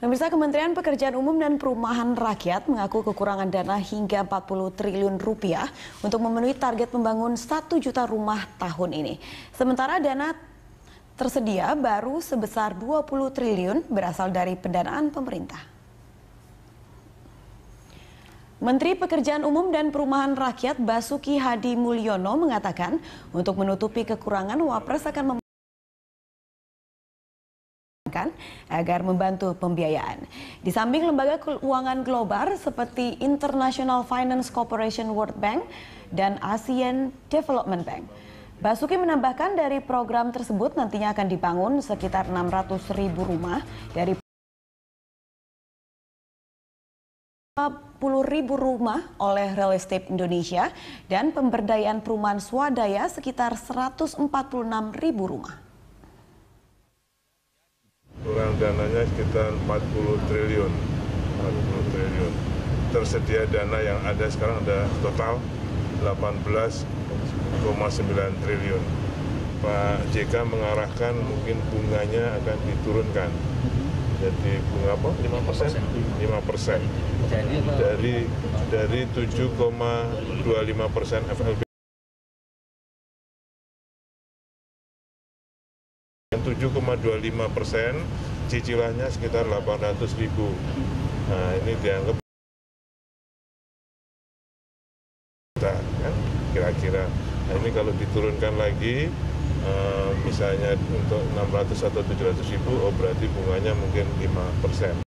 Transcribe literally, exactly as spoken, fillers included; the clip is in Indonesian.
Pemirsa, Kementerian Pekerjaan Umum dan Perumahan Rakyat mengaku kekurangan dana hingga empat puluh triliun rupiah untuk memenuhi target membangun satu juta rumah tahun ini. Sementara dana tersedia baru sebesar dua puluh triliun berasal dari pendanaan pemerintah. Menteri Pekerjaan Umum dan Perumahan Rakyat Basuki Hadi Mulyono mengatakan untuk menutupi kekurangan Wapres akan memperkenalkan agar membantu pembiayaan. Di samping lembaga keuangan global seperti International Finance Corporation, World Bank, dan ASEAN Development Bank. Basuki menambahkan dari program tersebut nantinya akan dibangun sekitar enam ratus ribu rumah dari empat puluh ribu rumah oleh Real Estate Indonesia dan pemberdayaan perumahan swadaya sekitar seratus empat puluh enam ribu rumah. Kurang dananya sekitar empat puluh triliun, empat puluh triliun. Tersedia dana yang ada sekarang ada total delapan belas koma sembilan triliun. Pak J K mengarahkan mungkin bunganya akan diturunkan. Jadi bunga apa? lima persen. Dari dari tujuh koma dua lima persen F L B. tujuh koma dua lima persen cicilannya sekitar delapan ratus ribu. Nah, ini dianggap kan kira-kira. Nah, ini kalau diturunkan lagi Uh, misalnya untuk enam ratus atau tujuh ratus ribu, oh berarti bunganya mungkin lima persen.